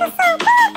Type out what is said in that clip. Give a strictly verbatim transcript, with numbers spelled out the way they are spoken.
this is so cool.